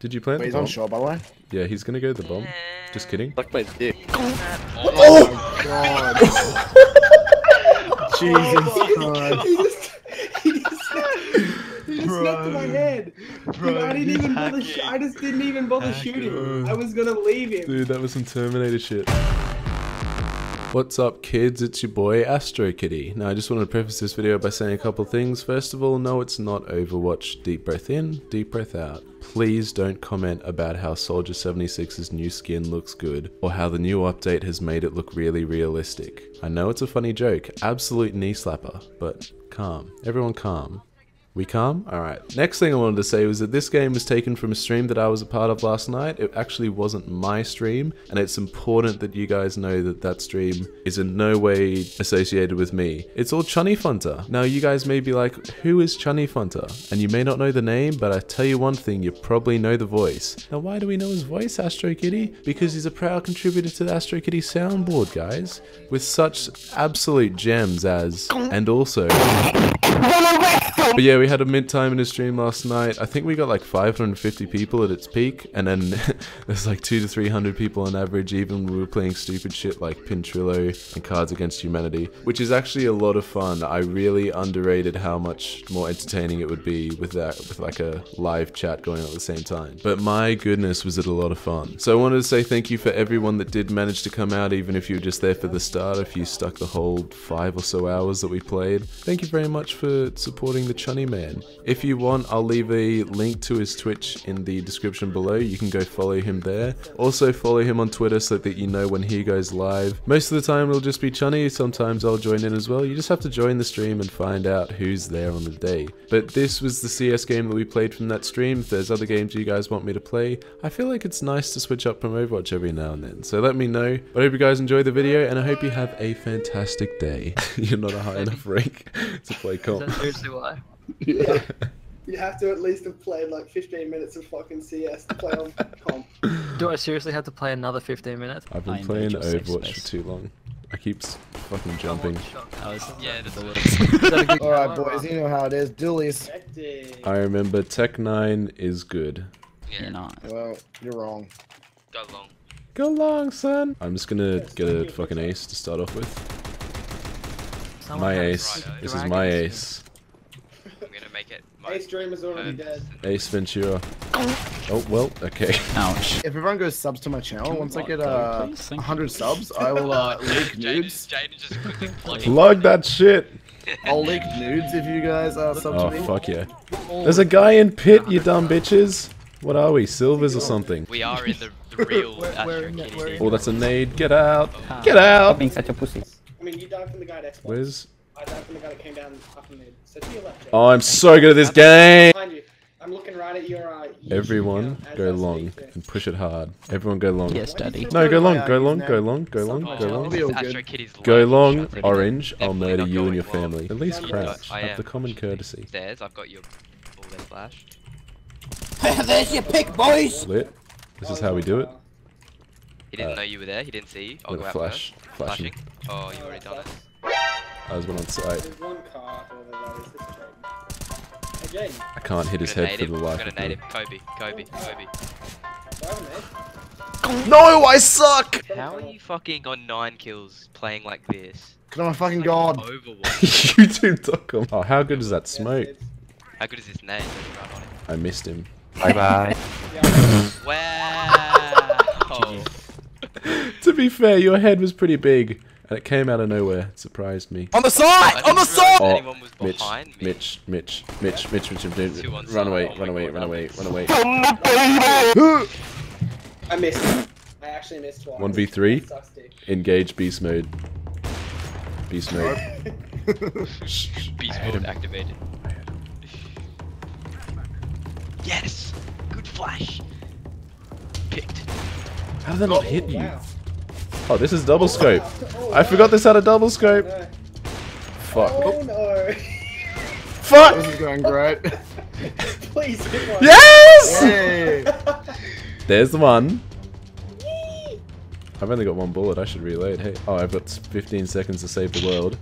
Did you plant? Wait, the bomb? He's on shore, by the way. Yeah, he's gonna go to the bomb. Just kidding. Suck my dick. Oh god. Jesus Christ. He just snuck to my head. Bro, dude, I just didn't even bother shooting. I was gonna leave him. Dude, that was some Terminator shit. What's up, kids? It's your boy AstroKitty. Now, I just want to preface this video by saying a couple things. First of all, no, it's not Overwatch. Deep breath in, deep breath out. Please don't comment about how Soldier 76's new skin looks good, or how the new update has made it look really realistic. I know it's a funny joke, absolute knee slapper, but calm. Everyone calm. We calm? Alright. Next thing I wanted to say was that this game was taken from a stream that I was a part of last night. It actually wasn't my stream, and it's important that you guys know that that stream is in no way associated with me. It's all Chunny Funter. Now you guys may be like, who is Chunny Funter? And you may not know the name, but I tell you one thing, you probably know the voice. Now why do we know his voice, AstroKitty? Because he's a proud contributor to the AstroKitty soundboard, guys, with such absolute gems as, and also... But yeah, we had a mid-time in his stream last night. I think we got like 550 people at its peak, and then there's like 200 to 300 people on average, even when we were playing stupid shit like Pintrillo and Cards Against Humanity, which is actually a lot of fun. I really underrated how much more entertaining it would be with that, with like a live chat going on at the same time. But my goodness, was it a lot of fun. So I wanted to say thank you for everyone that did manage to come out, even if you were just there for the start, if you stuck the whole 5 or so hours that we played. Thank you very much for supporting the Chunny Man. If you want, I'll leave a link to his Twitch in the description below. You can go follow him there. Also follow him on Twitter so that you know when he goes live. Most of the time it'll just be Chunny. Sometimes I'll join in as well. You just have to join the stream and find out who's there on the day. But this was the CS game that we played from that stream. If there's other games you guys want me to play, I feel like it's nice to switch up from Overwatch every now and then. So let me know. I hope you guys enjoy the video, and I hope you have a fantastic day. You're not a high enough rank to play comp. That's seriously why. Yeah. You have to at least have played like 15 minutes of fucking CS to play on comp. Do I seriously have to play another 15 minutes? I've been playing Overwatch for too long. I keep fucking jumping. Yeah, it alright boys, you know how it is. Doolies. I remember Tech 9 is good. Yeah. You're not. Well, you're wrong. Go long. Go long, son. I'm just gonna get a fucking ace to start off with. My ace. This is my ace. Ace Dreamer's already dead. Ace Ventura. Oh, well, okay. Ouch. If everyone goes subs to my channel, once I get 100 subs, I will leak nudes. Plug that shit. I'll leak nudes if you guys are subs to me. Oh, fuck yeah. There's a guy in pit, you dumb bitches. What are we, silvers or something? We are in the real AstroKitty. Oh, that's a nade. Get out. Get out. Being such a pussy. I mean, you died from the guy next. Where's... Oh, I'm so good at this game! I'm looking right at your everyone go long and push it hard. Everyone go long. Yes, daddy. No, go long, go long, go long, go long, go long. Go long, orange, I'll murder you and your family. At least crouch. Have the common courtesy. There's, I've got your all their flash. There's your pick, boys! Lit. This is how we do it. He didn't know you were there, he didn't see you. I'll go out first. Flashing. Oh, you already done it. I was one on sight. I can't hit his head for the life of me. Kobe. No, I suck! How are you fucking on 9 kills playing like this? Because I'm a fucking god. YouTube.com. Oh, how good is that smoke? How good is his name? I missed him. Bye bye. Wow. To be fair, your head was pretty big. And it came out of nowhere. It surprised me. On the side! On the side! Oh, Mitch. Run away, run away, run away, run away. I missed. I actually missed one. 1v3. Engage beast mode. Beast mode. Beast mode activated. Yes! Good flash. Picked. How did that not hit you? Oh, this is double scope. I forgot this had a double scope. No. Fuck. Oh no. Fuck! This is going great. Please hit one. Yes! Hey. There's the one. Yee. I've only got one bullet. I should reload. Hey. Oh, I've got 15 seconds to save the world.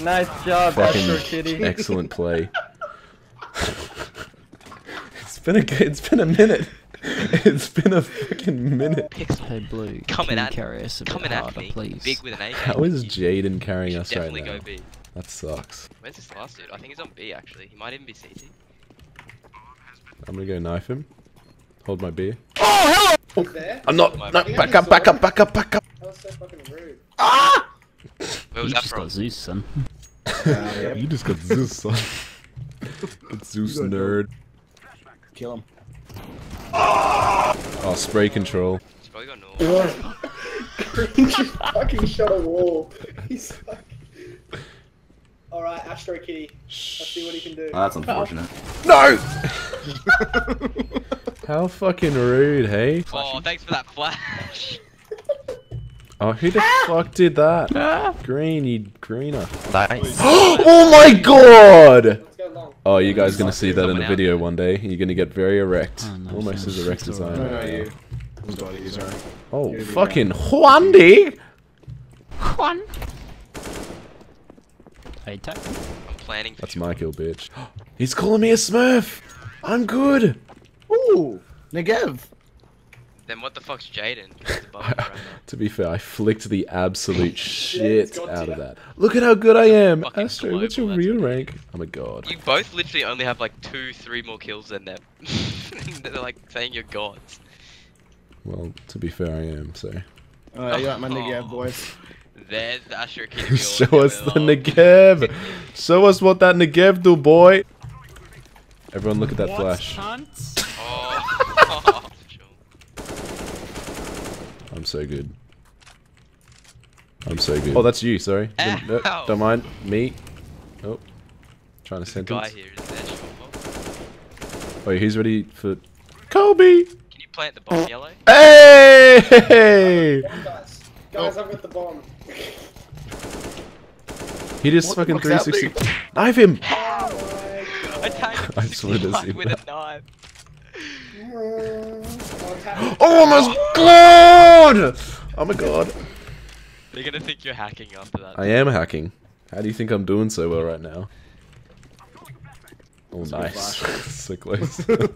Nice job, AstroKitty. Excellent play. It's been a minute. It's been a fucking minute. Hey Blue, coming at me, please. Big with an AK. How is Jaden carrying us right now? Definitely go B. That sucks. Where's this last dude? I think he's on B actually. He might even be CT. I'm gonna go knife him. Hold my beer. Oh, hello! Oh, I'm not. No, back up. That was so fucking rude. Ah! Where was that from? Zeus, son. Yep. You just got Zeus, son. It's Zeus, nerd. Kill him. Oh, spray control. He's probably got no. He just fucking shot a wall. He's like. Alright, AstroKitty. Let's see what he can do. Oh, that's unfortunate. No! How fucking rude, hey? Oh, thanks for that flash. Oh, who the fuck did that? Green, you greener. Nice. Oh my god! Oh, you guys gonna see that in a video one day. You're gonna get very erect. Oh, no, almost as erect as I am. Oh, fucking Juandi! Juan! Hey, I'm planning. That's my kill, bitch. He's calling me a smurf! I'm good! Ooh, Negev. Then what the fuck's Jaden? To be fair, I flicked the absolute shit out of that. Look at how good I am! Astro, global, what's your real rank? I'm a god. You both literally only have like 2-3 more kills than them. They're like saying you're gods. Well, to be fair, I am, so. Alright, you're at my Negev, boys. There's the AstroKitty. Show us the Negev! Show us what that Negev do, boy! Everyone look at that flash. I'm so good. I'm so good. Oh, that's you, sorry. No, don't mind. Me. Oh. Trying to sentence. Guy here, wait, who's ready for... Kobe! Can you plant the bomb, yellow? Hey! Guys, I've got the bomb. He just fucking 360... Knife him! I just wanted to see with that. A knife. Oh my god! Oh my god. They're gonna think you're hacking after that. I am hacking. How do you think I'm doing so well right now? Oh, nice. So close. Oh,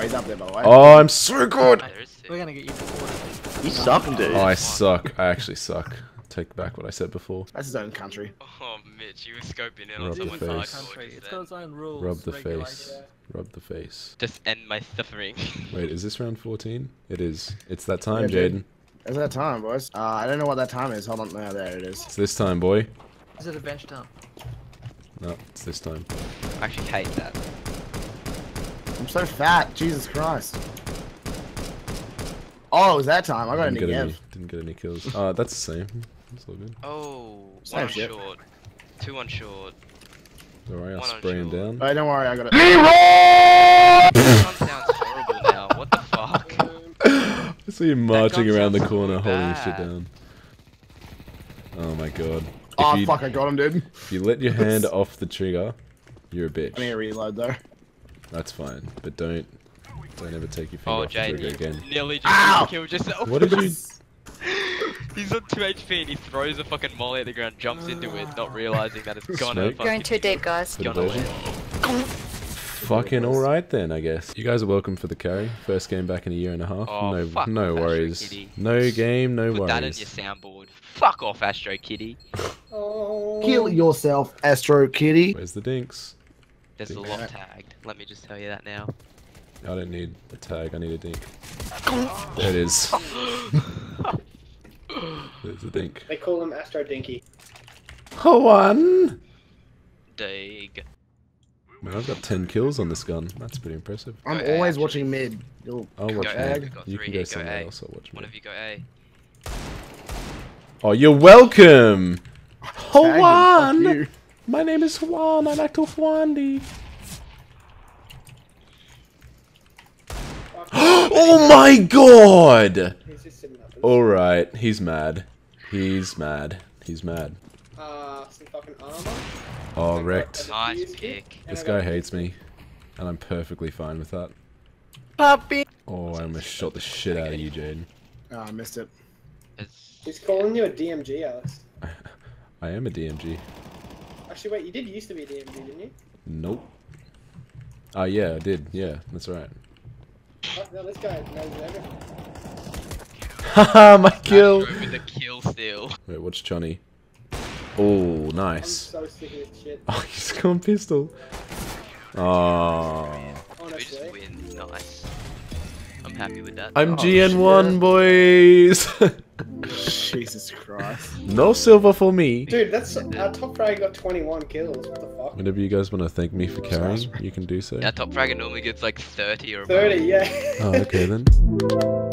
he's up there, by the way. Oh, I'm so good! We're gonna get you before. You suck, dude. Oh, I suck. I actually suck. Take back what I said before. That's his own country. Oh, Mitch, you were scoping in on someone's hardcore. It's got its own rules. Rub the face. Rub the face. Just end my suffering. Wait, is this round 14? It is. It's that time, Jaden. It's that time, boys. I don't know what that time is. Hold on. No, there it is. It's this time, boy. Is it a bench dump? No, it's this time. I actually hate that. I'm so fat. Jesus Christ. Oh, it was that time. I got any kills. Didn't get any kills. That's the same. That's all good. Oh, one short. Two on short. Alright, I'll spray him down. Alright, don't worry, I got it. LEROY! Sounds horrible now, what the fuck? I see him marching around the corner, holding his shit down. Oh my god. Oh fuck, I got him, dude. If you let your hand off the trigger, you're a bitch. I need a reload though. That's fine, but don't ever take your finger off the trigger again. Nearly just killed yourself. What did you... He's on 2 HP and he throws a fucking molly at the ground, jumps into it, not realizing that it's gonna fucking... Going too deep, guys. Fucking alright then, I guess. You guys are welcome for the carry. First game back in a year and a half. Oh, no, fuck no worries. AstroKitty. No game, no worries. Put that in your soundboard. Fuck off, AstroKitty. Oh. Kill yourself, AstroKitty. Where's the dinks? There's a lot tagged. Let me just tell you that now. I don't need a tag, I need a dink. There it is. There's a dink. They call him Astro Dinky. One! Dig. Man, I've got 10 kills on this gun. That's pretty impressive. I'm always watching mid. You'll I'll watch mid. You can go somewhere else, I'll watch mid. One of you go A. Oh, you're welcome! Juan! My name is Juan, I like to Juandi. Oh my god! Alright, he's mad. He's mad. He's mad. Some fucking armor? Oh, wrecked. Nice pick. This guy hates me. And I'm perfectly fine with that. Puppy! Oh, I almost shot the shit out of you, Jaden. Oh, I missed it. He's calling you a DMG, Alex. I am a DMG. Actually, wait, you did used to be a DMG, didn't you? Nope. Yeah, I did. Yeah, that's right. Oh, no, this guy knows everything. Haha, my kill! With the kill steal. Wait, what's Chunny? Oh, nice. I'm so sick of this shit. Oh, he's going pistol. Oh. We just win. Nice. I'm happy with that. I'm GN1, boys! Jesus Christ. No silver for me. Dude, that's our top frag got 21 kills. What the fuck? Whenever you guys want to thank me for carrying, you can do so. Our top frag normally gets like 30 or 30, yeah. Oh, okay then.